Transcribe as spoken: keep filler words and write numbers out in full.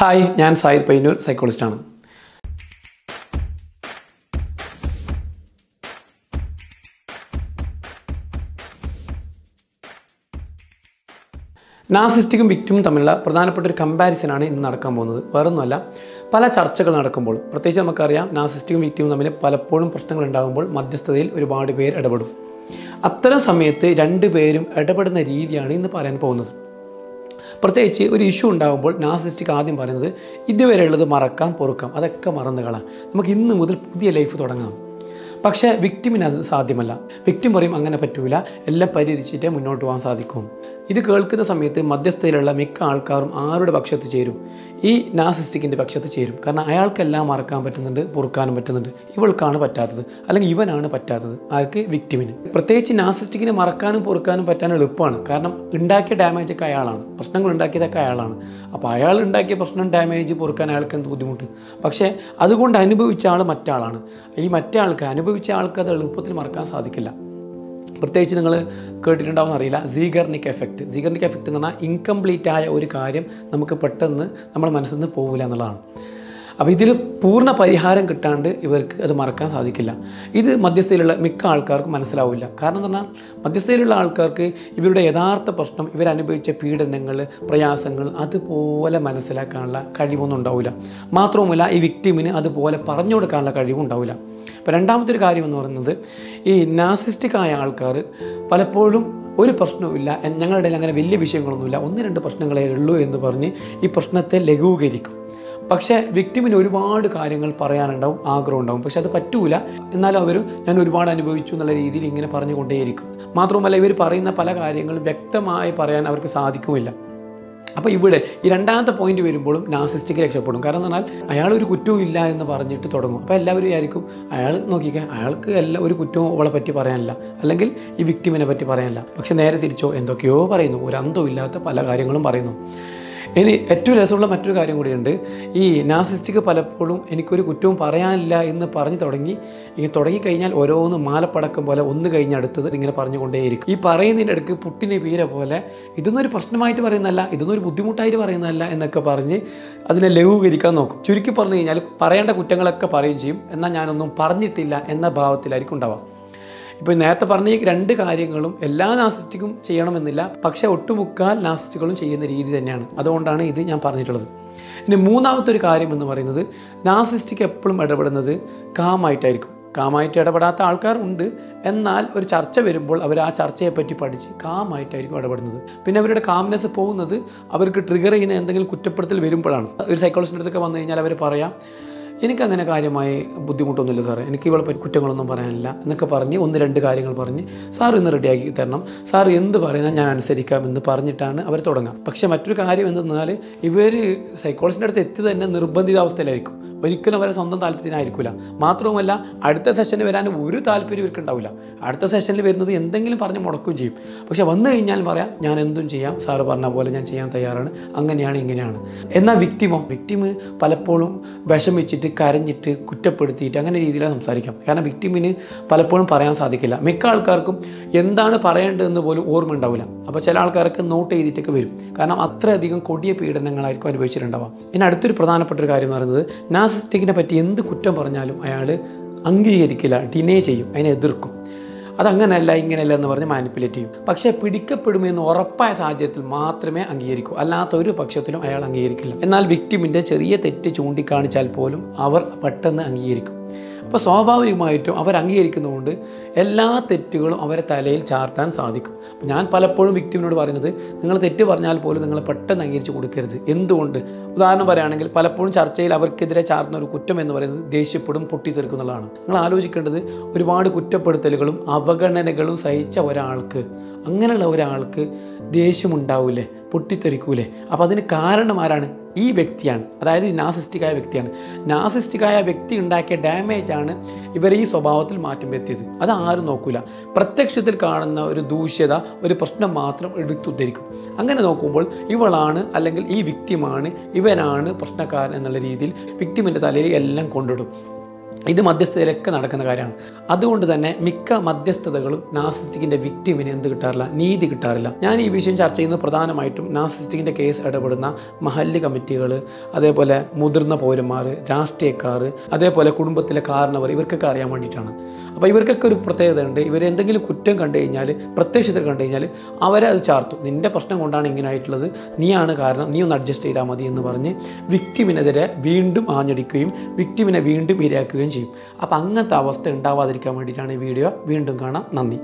Hi ഞാൻ Shahid Payyanur psychologist ആണ്. നാർസിസ്റ്റിക്കും വിക്ടിമും തമ്മിലുള്ള പ്രധാനപ്പെട്ട ഒരു കമ്പാരിസനാണ് ഇന്ന് നടക്കാൻ പോകുന്നത്. വേറൊന്നുമല്ല, പല ചർച്ചകൾ നടക്കുമ്പോൾ, പ്രത്യേകിച്ച് നമുക്കറിയാം നാർസിസ്റ്റിക്കും വിക്ടിമും തമ്മിൽ പലപ്പോഴും പ്രശ്നങ്ങൾ ഉണ്ടാകുമ്പോൾ മധ്യസ്ഥതയിൽ ഒരുപാട് പേർ ഇടപെടും. അത്തരം സമയത്ത് രണ്ടുപേരും ഇടപെടുന്ന രീതിയാണ് ഇന്ന് പറയാൻ പോകുന്നത്. പ്രത്യേകിച്ച് ഒരു ഇഷ്യൂ ഉണ്ടാകുമ്പോൾ നാർസിസ്റ്റിക് ആദ്യം പറയുന്നത്, ഇതുവരെയുള്ളത് മറക്കാം, പൊറുക്കാം, അതൊക്കെ മറന്നുകളാം, നമുക്ക് ഇന്ന് മുതൽ പുതിയ ലൈഫ് തുടങ്ങാം. പക്ഷേ വിക്ടിമിന് അത് സാധ്യമല്ല. വിക്ടിം പറയും അങ്ങനെ പറ്റൂല, എല്ലാം പരിഹരിച്ചിട്ടേ മുന്നോട്ട് പോകാൻ സാധിക്കും. ഇത് കേൾക്കുന്ന സമയത്ത് മധ്യസ്ഥയിലുള്ള മിക്ക ആൾക്കാരും ആരുടെ പക്ഷത്ത് ചേരും? ഈ നാർസിസ്റ്റിക്കിൻ്റെ പക്ഷത്ത് ചേരും. കാരണം അയാൾക്കെല്ലാം മറക്കാൻ പറ്റുന്നുണ്ട്, പൊറുക്കാനും പറ്റുന്നുണ്ട്, ഇവൾക്കാണ് പറ്റാത്തത്, അല്ലെങ്കിൽ ഇവനാണ് പറ്റാത്തത്. ആർക്ക്? വിക്ടിമിന്. പ്രത്യേകിച്ച് നാർസിസ്റ്റിക്കിന് മറക്കാനും പൊറുക്കാനും പറ്റാനും എളുപ്പമാണ്. കാരണം ഉണ്ടാക്കിയ ഡാമേജൊക്കെ അയാളാണ്, പ്രശ്നങ്ങൾ ഉണ്ടാക്കിയതൊക്കെ അയാളാണ്. അപ്പോൾ അയാൾ ഉണ്ടാക്കിയ പ്രശ്നം ഡാമേജ് പൊറുക്കാൻ അയാൾക്ക് എന്ത് ബുദ്ധിമുട്ട്. പക്ഷേ അതുകൊണ്ട് അനുഭവിച്ച ആൾ മറ്റാളാണ്. ഈ മറ്റേ ആൾക്ക്, അനുഭവിച്ച ആൾക്ക് അത് എളുപ്പത്തിൽ മറക്കാൻ സാധിക്കില്ല. പ്രത്യേകിച്ച് നിങ്ങൾ കേട്ടിട്ടുണ്ടാവുമെന്ന് അറിയില്ല, സീഗർനിക് എഫക്റ്റ്. സീഗർനിക് എഫക്റ്റ് എന്ന് പറഞ്ഞാൽ ഇൻകംപ്ലീറ്റ് ആയ ഒരു കാര്യം നമുക്ക് പെട്ടെന്ന് നമ്മുടെ മനസ്സിൽ നിന്ന് പോകില്ല എന്നുള്ളതാണ്. അപ്പോൾ ഇതിൽ പൂർണ്ണ പരിഹാരം കിട്ടാണ്ട് ഇവർക്ക് അത് മറക്കാൻ സാധിക്കില്ല. ഇത് മധ്യസ്ഥയിലുള്ള മിക്ക ആൾക്കാർക്കും മനസ്സിലാവില്ല. കാരണം എന്ന് പറഞ്ഞാൽ മധ്യസ്ഥയിലുള്ള ആൾക്കാർക്ക് ഇവരുടെ യഥാർത്ഥ പ്രശ്നം, ഇവരനുഭവിച്ച പീഡനങ്ങൾ, പ്രയാസങ്ങൾ അതുപോലെ മനസ്സിലാക്കാനുള്ള കഴിവൊന്നും ഉണ്ടാവില്ല. മാത്രവുമല്ല, ഈ വിക്ടിമിന് അതുപോലെ പറഞ്ഞു കൊടുക്കാനുള്ള കഴിവും ഉണ്ടാവില്ല. അപ്പോൾ രണ്ടാമത്തെ ഒരു കാര്യം എന്ന് പറയുന്നത്, ഈ നാർസിസ്റ്റിക്കായ ആൾക്കാർ പലപ്പോഴും ഒരു പ്രശ്നവുമില്ല, ഞങ്ങളുടെ ഇടയിൽ അങ്ങനെ വലിയ വിഷയങ്ങളൊന്നുമില്ല, ഒന്ന് രണ്ട് പ്രശ്നങ്ങളേ ഉള്ളൂ എന്ന് പറഞ്ഞ് ഈ പ്രശ്നത്തെ ലഘൂകരിക്കും. പക്ഷേ വിക്ടിമിന് ഒരുപാട് കാര്യങ്ങൾ പറയാനുണ്ടാവും, ആഗ്രഹം ഉണ്ടാവും, പക്ഷെ അത് പറ്റൂല. എന്നാലും അവർ ഞാൻ ഒരുപാട് അനുഭവിച്ചു എന്നുള്ള രീതിയിൽ ഇങ്ങനെ പറഞ്ഞുകൊണ്ടേയിരിക്കും. മാത്രമല്ല, ഇവർ പറയുന്ന പല കാര്യങ്ങളും വ്യക്തമായി പറയാൻ അവർക്ക് സാധിക്കുമില്ല. അപ്പോൾ ഇവിടെ ഈ രണ്ടാമത്തെ പോയിന്റ് വരുമ്പോഴും നാർസിസ്റ്റിക് രക്ഷപ്പെടും. കാരണം എന്ന് പറഞ്ഞാൽ അയാൾ ഒരു കുറ്റവും ഇല്ല എന്ന് പറഞ്ഞിട്ട് തുടങ്ങും. അപ്പോൾ എല്ലാവരും ആയിരിക്കും അയാൾ നോക്കിക്കാൻ, അയാൾക്ക് എല്ലാ ഒരു കുറ്റവും അവളെ പറ്റി പറയാനില്ല, അല്ലെങ്കിൽ ഈ വിക്ടിമിനെ പറ്റി പറയാനില്ല. പക്ഷെ നേരെ തിരിച്ചോ, എന്തൊക്കെയോ പറയുന്നു, ഒരു അന്തവും ഇല്ലാത്ത പല കാര്യങ്ങളും പറയുന്നു. ഇനി ഏറ്റവും രസമുള്ള മറ്റൊരു കാര്യം കൂടിയുണ്ട്. ഈ നാർസിസ്റ്റിക് പലപ്പോഴും എനിക്കൊരു കുറ്റവും പറയാനില്ല എന്ന് പറഞ്ഞു തുടങ്ങി ഇങ്ങനെ തുടങ്ങിക്കഴിഞ്ഞാൽ ഓരോന്ന് മാലപ്പടക്കം പോലെ ഒന്ന് കഴിഞ്ഞ അടുത്തത് ഇങ്ങനെ പറഞ്ഞുകൊണ്ടേയിരിക്കും. ഈ പറയുന്നതിനിടയ്ക്ക് പുട്ടിനെ പീര പോലെ ഇതൊന്നും ഒരു പ്രശ്നമായിട്ട് പറയുന്നതല്ല, ഇതൊന്നും ഒരു ബുദ്ധിമുട്ടായിട്ട് പറയുന്നതല്ല എന്നൊക്കെ പറഞ്ഞ് അതിനെ ലഘൂകരിക്കാൻ നോക്കും. ചുരുക്കി പറഞ്ഞു കഴിഞ്ഞാൽ പറയേണ്ട കുറ്റങ്ങളൊക്കെ പറയുകയും ചെയ്യും. എന്നാൽ ഞാനൊന്നും പറഞ്ഞിട്ടില്ല എന്ന ഭാവത്തിലായിരിക്കും ഉണ്ടാവാം. ഇപ്പോൾ നേരത്തെ പറഞ്ഞ ഈ രണ്ട് കാര്യങ്ങളും എല്ലാ നാർസിസ്റ്റിക്കും ചെയ്യണമെന്നില്ല, പക്ഷേ ഒട്ടുമുക്കാൽ നാർസിസ്റ്റുകളും ചെയ്യുന്ന രീതി തന്നെയാണ്. അതുകൊണ്ടാണ് ഇത് ഞാൻ പറഞ്ഞിട്ടുള്ളത്. ഇനി മൂന്നാമത്തെ ഒരു കാര്യം എന്ന് പറയുന്നത്, നാർസിസ്റ്റിക്ക് എപ്പോഴും ഇടപെടുന്നത് കാമായിട്ടായിരിക്കും. കാമായിട്ട് ഇടപെടാത്ത ആൾക്കാരുണ്ട്, എന്നാൽ ഒരു ചർച്ച വരുമ്പോൾ അവർ ആ ചർച്ചയെപ്പറ്റി പഠിച്ച് കാമായിട്ടായിരിക്കും ഇടപെടുന്നത്. പിന്നെ അവരുടെ കാംനെസ് പോകുന്നത് അവർക്ക് ട്രിഗർ ചെയ്യുന്ന എന്തെങ്കിലും കുറ്റപ്പെടുത്തൽ വരുമ്പോഴാണ്. ഒരു സൈക്കോളജിസ്റ്റിൻ്റെ അടുത്തൊക്കെ വന്നു കഴിഞ്ഞാൽ അവർ പറയാം, എനിക്കങ്ങനെ കാര്യമായി ബുദ്ധിമുട്ടൊന്നുമില്ല സാറേ, എനിക്ക് ഇവളെ പറ്റി കുറ്റങ്ങളൊന്നും പറയാനില്ല എന്നൊക്കെ പറഞ്ഞ് ഒന്ന് രണ്ട് കാര്യങ്ങൾ പറഞ്ഞ് സാർ ഇന്ന് റെഡിയാക്കി തരണം, സാർ എന്ത് പറയുന്ന ഞാൻ അനുസരിക്കാം എന്ന് പറഞ്ഞിട്ടാണ് അവർ തുടങ്ങുക. പക്ഷേ മറ്റൊരു കാര്യം എന്തെന്നാൽ, ഇവർ സൈക്കോളജിസ്റ്റിൻ്റെ അടുത്ത് എത്തി തന്നെ നിർബന്ധിതാവസ്ഥയിലായിരിക്കും. ഒരിക്കലും അവരെ സ്വന്തം താല്പര്യത്തിനായിരിക്കില്ല. മാത്രവുമല്ല, അടുത്ത സെഷനിൽ വരാൻ ഒരു താല്പര്യം ഇവർക്ക് ഉണ്ടാവില്ല. അടുത്ത സെഷനിൽ വരുന്നത് എന്തെങ്കിലും പറഞ്ഞ് മുടക്കുകയും ചെയ്യും. പക്ഷേ വന്നു കഴിഞ്ഞാൽ പറയാം, ഞാൻ എന്തും ചെയ്യാം, സാറ് പറഞ്ഞ പോലെ ഞാൻ ചെയ്യാൻ തയ്യാറാണ്, അങ്ങനെയാണ് ഇങ്ങനെയാണ്. എന്നാൽ വിക്ടിമോ വിക്ടിമ് പലപ്പോഴും വിഷമിച്ചിട്ട് കരഞ്ഞിട്ട് കുറ്റപ്പെടുത്തിയിട്ട് അങ്ങനെ രീതിയിലാണ് സംസാരിക്കാം. കാരണം വിക്ടിമിന് പലപ്പോഴും പറയാൻ സാധിക്കില്ല. മിക്ക ആൾക്കാർക്കും എന്താണ് പറയേണ്ടതെന്ന് പോലും ഓർമ്മ ഉണ്ടാവില്ല. അപ്പോൾ ചില ആൾക്കാർക്ക് നോട്ട് ചെയ്തിട്ടൊക്കെ വരും. കാരണം അത്രയധികം കൊടിയ പീഡനങ്ങളായിരിക്കും അനുഭവിച്ചിട്ടുണ്ടാവാം. ഇനി അടുത്തൊരു പ്രധാനപ്പെട്ട ഒരു കാര്യം എന്ന് പറയുന്നത്, നാർസിസ്റ്റിക്കിനെ പറ്റി എന്ത് കുറ്റം പറഞ്ഞാലും അയാൾ അംഗീകരിക്കില്ല, ഡിനേ ചെയ്യും, അതിനെ എതിർക്കും. അതങ്ങനെയല്ല ഇങ്ങനെയല്ല എന്ന് പറഞ്ഞ് മാനിപ്പുലേറ്റ് ചെയ്യും. പക്ഷേ പിടിക്കപ്പെടുമെന്ന് ഉറപ്പായ സാഹചര്യത്തിൽ മാത്രമേ അംഗീകരിക്കൂ, അല്ലാത്തൊരു പക്ഷത്തിലും അയാൾ അംഗീകരിക്കില്ല. എന്നാൽ വിക്ടിമിൻ്റെ ചെറിയ തെറ്റ് ചൂണ്ടിക്കാണിച്ചാൽ പോലും അവർ പെട്ടെന്ന് അംഗീകരിക്കും. അപ്പോൾ സ്വാഭാവികമായിട്ടും അവർ അംഗീകരിക്കുന്നതുകൊണ്ട് എല്ലാ തെറ്റുകളും അവരെ തലയിൽ ചാർത്താൻ സാധിക്കും. അപ്പോൾ ഞാൻ പലപ്പോഴും വിക്ടിമിനോട് പറയുന്നത്, നിങ്ങൾ തെറ്റ് പറഞ്ഞാൽ പോലും നിങ്ങൾ പെട്ടെന്ന് അംഗീകരിച്ച് കൊടുക്കരുത്. എന്തുകൊണ്ട്? ഉദാഹരണം പറയുകയാണെങ്കിൽ, പലപ്പോഴും ചർച്ചയിൽ അവർക്കെതിരെ ചാർത്തുന്ന ഒരു കുറ്റം എന്ന് പറയുന്നത് ദേഷ്യപ്പെടും, പൊട്ടിത്തെറിക്കുന്നതാണ്. നിങ്ങൾ ആലോചിക്കേണ്ടത്, ഒരുപാട് കുറ്റപ്പെടുത്തലുകളും അവഗണനകളും സഹിച്ച ഒരാൾക്ക്, അങ്ങനെയുള്ള ഒരാൾക്ക് ദേഷ്യമുണ്ടാവൂലേ, പൊട്ടിത്തെറിക്കൂലേ? അപ്പോൾ അതിന് കാരണമാരാണ്? ഈ വ്യക്തിയാണ്. അതായത് ഈ നാർസിസ്റ്റിക്കായ വ്യക്തിയാണ്. നാർസിസ്റ്റിക്കായ വ്യക്തി ഉണ്ടാക്കിയ ഡാമേജാണ് ഇവർ ഈ സ്വഭാവത്തിൽ മാറ്റം വരുത്തിയത്. അത് ആരും നോക്കില്ല. പ്രത്യക്ഷത്തിൽ കാണുന്ന ഒരു ദൂഷ്യത, ഒരു പ്രശ്നം മാത്രം എടുത്തുദ്ധരിക്കും. അങ്ങനെ നോക്കുമ്പോൾ ഇവളാണ്, അല്ലെങ്കിൽ ഈ വിക്ടിമാണ്, ഇവനാണ് പ്രശ്നക്കാരൻ എന്നുള്ള രീതിയിൽ വിക്ടിമിൻ്റെ തലയിൽ എല്ലാം കൊണ്ടിടും. ഇത് മധ്യസ്ഥതയിലൊക്കെ നടക്കുന്ന കാര്യമാണ്. അതുകൊണ്ട് തന്നെ മിക്ക മധ്യസ്ഥതകളും നാർസിസിസ്റ്റിക്കിന്റെ വിക്ടിമിന് എന്ത് കിട്ടാറില്ല, നീതി കിട്ടാറില്ല. ഞാൻ ഈ വിഷയം ചർച്ച ചെയ്യുന്നത് പ്രധാനമായിട്ടും നാർസിസിസ്റ്റിക്കിന്റെ കേസ് ഇടപെടുന്ന മഹല്ല് കമ്മിറ്റികൾ, അതേപോലെ മുതിർന്ന പൗരന്മാർ, രാഷ്ട്രീയക്കാർ, അതേപോലെ കുടുംബത്തിലെ കാരണവർ, ഇവർക്കൊക്കെ അറിയാൻ വേണ്ടിയിട്ടാണ്. അപ്പോൾ ഇവർക്കൊക്കെ ഒരു പ്രത്യേകത ഉണ്ട്. ഇവർ എന്തെങ്കിലും കുറ്റം കണ്ടു കഴിഞ്ഞാൽ, പ്രത്യക്ഷത്തിൽ കണ്ടു കഴിഞ്ഞാൽ അവരെ അത് ചാർത്തും. നിന്റെ പ്രശ്നം കൊണ്ടാണ് ഇങ്ങനെ ആയിട്ടുള്ളത്, നീയാണ് കാരണം, നീ ഒന്ന് അഡ്ജസ്റ്റ് ചെയ്താൽ മതി എന്ന് പറഞ്ഞ് വിക്ടിമിനെതിരെ വീണ്ടും ആഞ്ഞടിക്കുകയും വിക്ടിമിനെ വീണ്ടും ഇരയാക്കുകയും ചെയ്യും. അപ്പം അങ്ങനത്തെ അവസ്ഥ ഉണ്ടാവാതിരിക്കാൻ വേണ്ടിയിട്ടാണ് ഈ വീഡിയോ. വീണ്ടും കാണാം. നന്ദി.